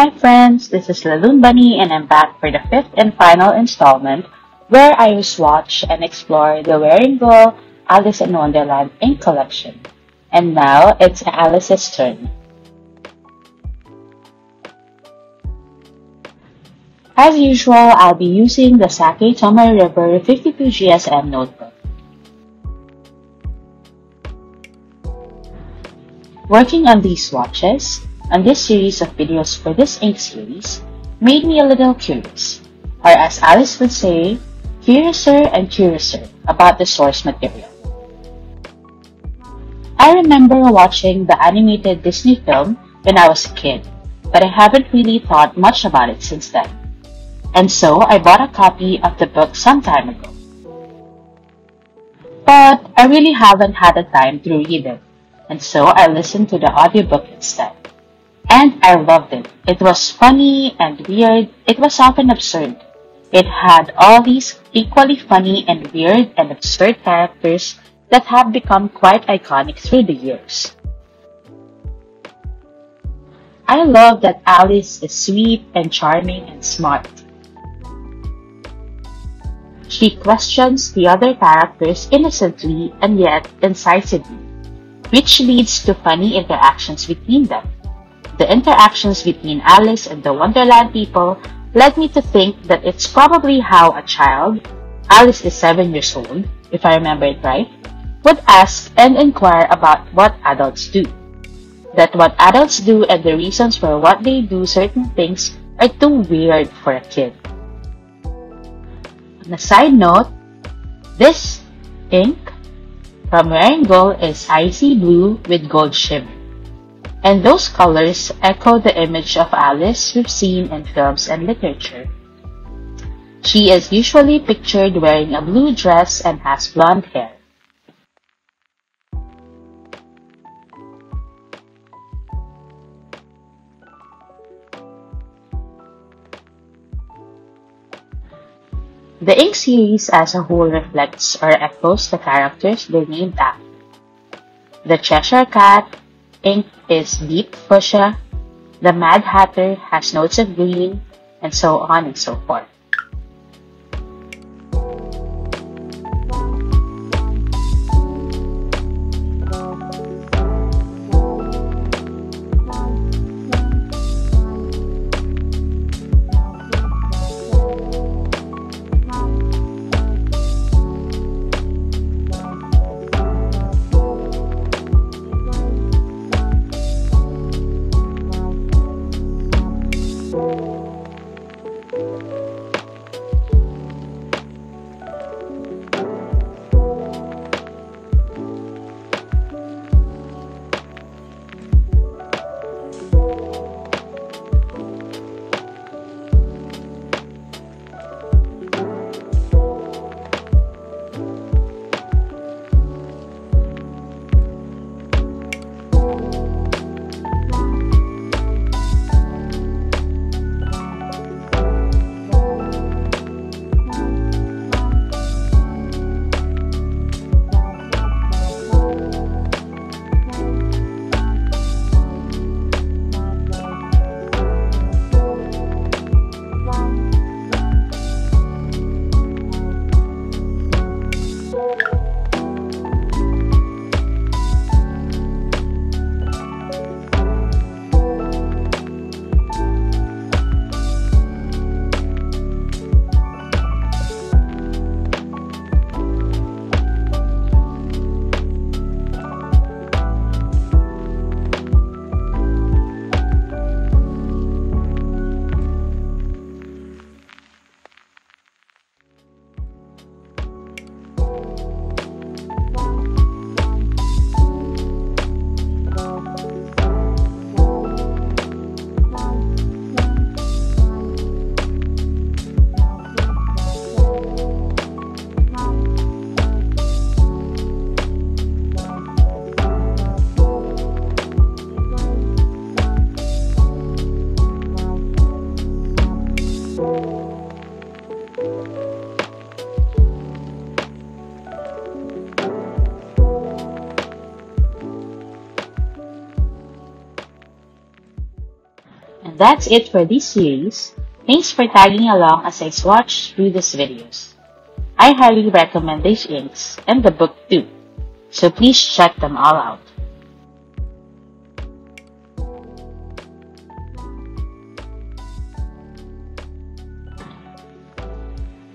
Hi friends, this is Laloon Bunny and I'm back for the fifth and final installment where I swatch and explore the Wearingeul Alice in Wonderland ink collection. And now it's Alice's turn. As usual, I'll be using the Sakae Tomoe River 52 GSM notebook. Working on these swatches on this series of videos for this ink series made me a little curious, or as Alice would say, curiouser and curiouser about the source material. I remember watching the animated Disney film when I was a kid, but I haven't really thought much about it since then. And so I bought a copy of the book some time ago. But I really haven't had the time to read it, and so I listened to the audiobook instead. And I loved it. It was funny and weird. It was often absurd. It had all these equally funny and weird and absurd characters that have become quite iconic through the years. I love that Alice is sweet and charming and smart. She questions the other characters innocently and yet incisively, which leads to funny interactions between them. The interactions between Alice and the Wonderland people led me to think that it's probably how a child, Alice is 7 years old, if I remember it right, would ask and inquire about what adults do. That what adults do and the reasons for what they do certain things are too weird for a kid. On a side note, this ink from Wearingeul is icy blue with gold shimmer. And those colors echo the image of Alice we've seen in films and literature. She is usually pictured wearing a blue dress and has blonde hair. The ink series as a whole reflects or echoes the characters they're named after. The Cheshire Cat ink is deep fuchsia, the Mad Hatter has notes of green, and so on and so forth. That's it for this series. Thanks for tagging along as I swatch through these videos. I highly recommend these inks and the book too, so please check them all out.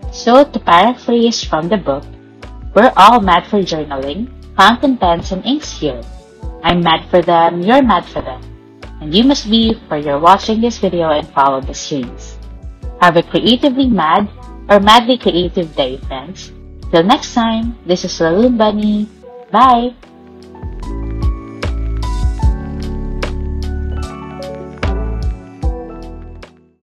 So to paraphrase from the book, we're all mad for journaling, fountain and pens and inks here. I'm mad for them, you're mad for them, and you must be for your watching this video and follow the series. Have a creatively mad or madly creative day, friends. Till next time, this is Laloon Bunny. Bye!